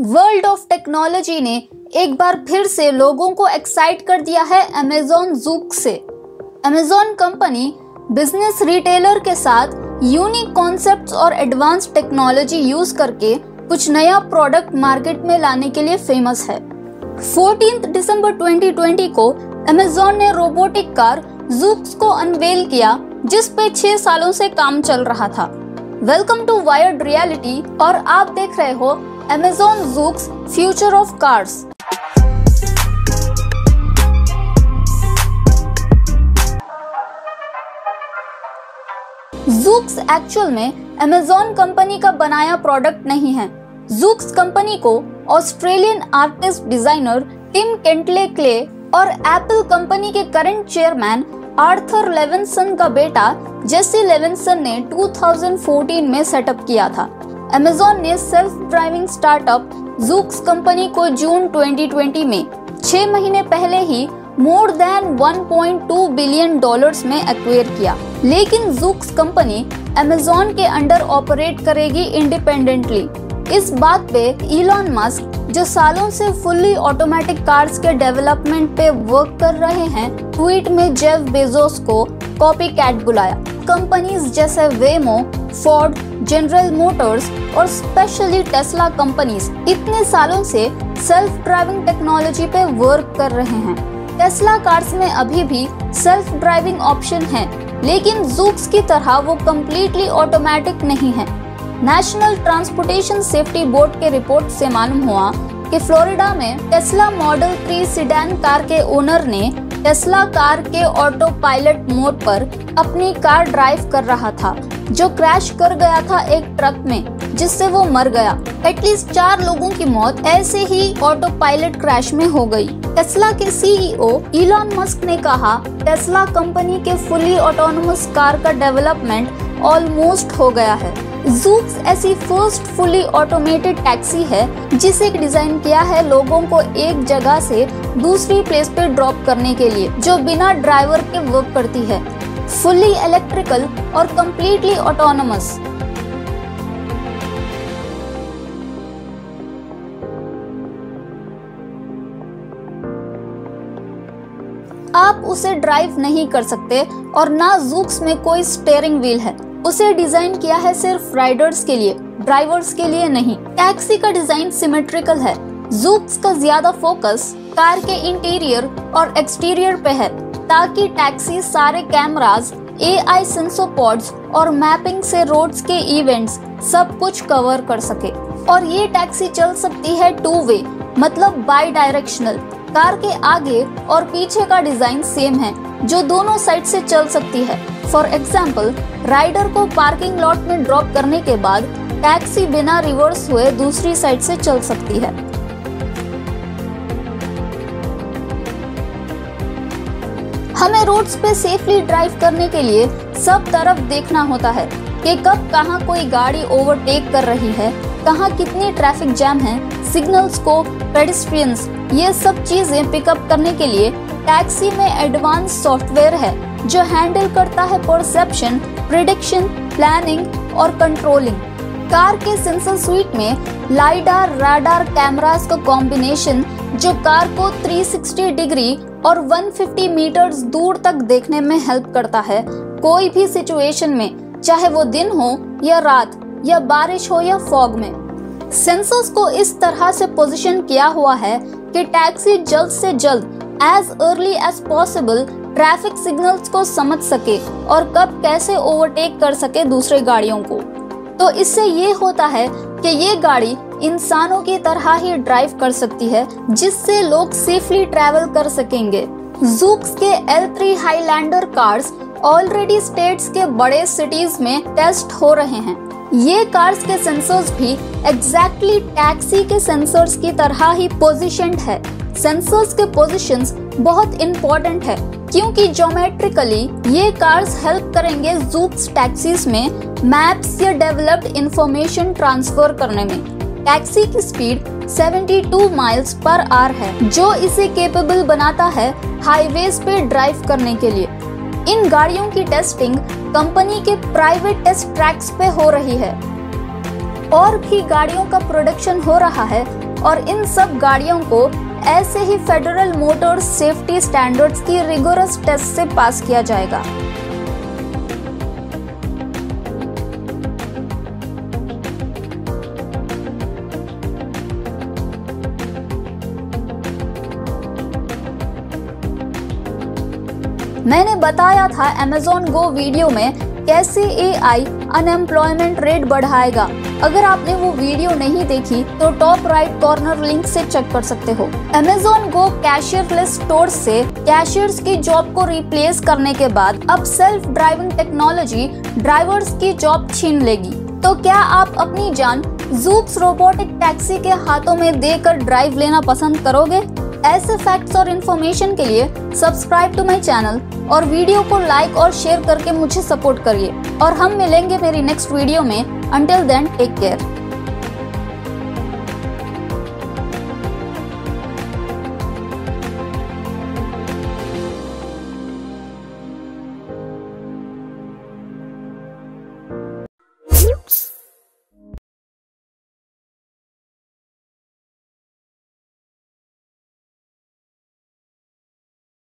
World of technology ने एक बार फिर से लोगों को एक्साइट कर दिया है अमेज़न ज़ूक्स से। अमेज़न कंपनी बिजनेस रिटेलर के साथ यूनिक कॉन्सेप्ट्स और एडवांस टेक्नोलॉजी यूज करके कुछ नया प्रोडक्ट मार्केट में लाने के लिए फेमस है। 14 दिसंबर 2020 को अमेज़न ने रोबोटिक कार ज़ूक्स को अनवेल किया, जिस पे 6 सालों से काम चल रहा था। वेलकम टू वायर्ड रियलिटी और आप देख रहे हो Amazon Zoox future of cars. Zoox actual में Amazon कंपनी का बनाया प्रोडक्ट नहीं है। ज़ूक्स कंपनी को Australian artist designer Tim Kentley clay और एप्पल कंपनी के करंट चेयरमैन आर्थर लेविन्सन का बेटा जेसी लेविन्सन ने 2014 में सेटअप किया था। Amazon ने self driving startup Zoox company को जून 2020 में 6 महीने पहले ही मोर देन 1.2 बिलियन डॉलर्स में एक्वायर किया, लेकिन ज़ूक्स कंपनी Amazon के अंडर ऑपरेट करेगी इंडिपेंडेंटली। इस बात पे इलॉन मस्क, जो सालों से फुल्ली ऑटोमेटिक कार्स के डेवलपमेंट पे वर्क कर रहे हैं, ट्वीट में जेफ बेजोस को कॉपी कैट बुलाया। कंपनीज जैसे वेमो, फोर्ड, जनरल मोटर्स और स्पेशली टेस्ला कंपनीज इतने सालों से सेल्फ ड्राइविंग टेक्नोलॉजी पे वर्क कर रहे हैं। टेस्ला कार्स में अभी भी सेल्फ ड्राइविंग ऑप्शन है, लेकिन ज़ूक्स की तरह वो कम्प्लीटली ऑटोमेटिक नहीं है। नेशनल ट्रांसपोर्टेशन सेफ्टी बोर्ड के रिपोर्ट से मालूम हुआ कि फ्लोरिडा में टेस्ला मॉडल 3 सीडान कार के ओनर ने टेस्ला कार के ऑटो पायलट मोड पर अपनी कार ड्राइव कर रहा था, जो क्रैश कर गया था एक ट्रक में, जिससे वो मर गया। एटलीस्ट 4 लोगों की मौत ऐसे ही ऑटो पायलट क्रैश में हो गई। टेस्ला के CEO इलॉन मस्क ने कहा, टेस्ला कंपनी के फुली ऑटोनोमस कार का डेवलपमेंट ऑलमोस्ट हो गया है। ज़ूक्स ऐसी फर्स्ट फुली ऑटोमेटेड टैक्सी है जिसे डिजाइन किया है लोगों को एक जगह से दूसरी प्लेस पे ड्रॉप करने के लिए, जो बिना ड्राइवर के वर्क करती है, फुली इलेक्ट्रिकल और कम्प्लीटली ऑटोनोमस। आप उसे ड्राइव नहीं कर सकते और ना ज़ूक्स में कोई स्टीयरिंग व्हील है। उसे डिजाइन किया है सिर्फ राइडर्स के लिए, ड्राइवर्स के लिए नहीं। टैक्सी का डिजाइन सिमेट्रिकल है। ज़ूक्स का ज्यादा फोकस कार के इंटीरियर और एक्सटीरियर पे है, ताकि टैक्सी सारे कैमरास, AI सेंसोपॉड्स और मैपिंग से रोड्स के इवेंट्स सब कुछ कवर कर सके। और ये टैक्सी चल सकती है 2 वे, मतलब बाई डायरेक्शनल। कार के आगे और पीछे का डिजाइन सेम है, जो दोनों साइड से चल सकती है। फॉर एग्जाम्पल, राइडर को पार्किंग लॉट में ड्रॉप करने के बाद टैक्सी बिना रिवर्स हुए दूसरी साइड से चल सकती है। हमें रोड्स पे सेफली ड्राइव करने के लिए सब तरफ देखना होता है कि कब कहाँ कोई गाड़ी ओवरटेक कर रही है, कहाँ कितनी ट्रैफिक जैम है। सिग्नल्स को, पेडिस्ट्रियंस, ये सब चीजें पिकअप करने के लिए टैक्सी में एडवांस सॉफ्टवेयर है, जो हैंडल करता है परसेप्शन, प्रिडिक्शन, प्लानिंग और कंट्रोलिंग। कार के सेंसर स्वीट में LIDAR रडार कैमरास का कॉम्बिनेशन, जो कार को 360 डिग्री और 150 मीटर दूर तक देखने में हेल्प करता है, कोई भी सिचुएशन में, चाहे वो दिन हो या रात, या बारिश हो या फॉग में। सेंसर्स को इस तरह से पोजीशन किया हुआ है कि टैक्सी जल्द से जल्द, as early as possible, traffic signals को समझ सके और कब कैसे ओवरटेक कर सके दूसरे गाड़ियों को। तो इससे ये होता है कि ये गाड़ी इंसानों की तरह ही ड्राइव कर सकती है, जिससे लोग सेफली ट्रैवल कर सकेंगे। ज़ूक्स के L3 highlander cars already states के बड़े सिटीज में टेस्ट हो रहे हैं। ये कार्स के सेंसर्स भी एग्जैक्टली टैक्सी के सेंसर्स की तरह ही पोजीशन्ड है। सेंसर्स के पोजीशंस बहुत इम्पोर्टेंट है, क्योंकि ज्योमेट्रिकली ये कार्स हेल्प करेंगे ज़ूक्स टैक्सीज में मैप्स या डेवलप्ड इंफॉर्मेशन ट्रांसफर करने में। टैक्सी की स्पीड 72 माइल्स पर आवर है, जो इसे कैपेबल बनाता है हाईवेज पे ड्राइव करने के लिए। इन गाड़ियों की टेस्टिंग कंपनी के प्राइवेट टेस्ट ट्रैक्स पे हो रही है। और भी गाड़ियों का प्रोडक्शन हो रहा है और इन सब गाड़ियों को ऐसे ही फेडरल मोटर सेफ्टी स्टैंडर्ड्स की रिगोरस टेस्ट से पास किया जाएगा। मैंने बताया था Amazon Go वीडियो में कैसे AI अनएम्प्लॉयमेंट रेट बढ़ाएगा। अगर आपने वो वीडियो नहीं देखी तो टॉप राइट कॉर्नर लिंक से चेक कर सकते हो। Amazon Go कैशियरलेस स्टोर से कैशियर्स की जॉब को रिप्लेस करने के बाद अब सेल्फ ड्राइविंग टेक्नोलॉजी ड्राइवर्स की जॉब छीन लेगी। तो क्या आप अपनी जान Zoox रोबोटिक टैक्सी के हाथों में देकर ड्राइव लेना पसंद करोगे? ऐसे फैक्ट्स और इन्फॉर्मेशन के लिए सब्सक्राइब टू माय चैनल और वीडियो को लाइक और शेयर करके मुझे सपोर्ट करिए। और हम मिलेंगे मेरी नेक्स्ट वीडियो में। Until then take care.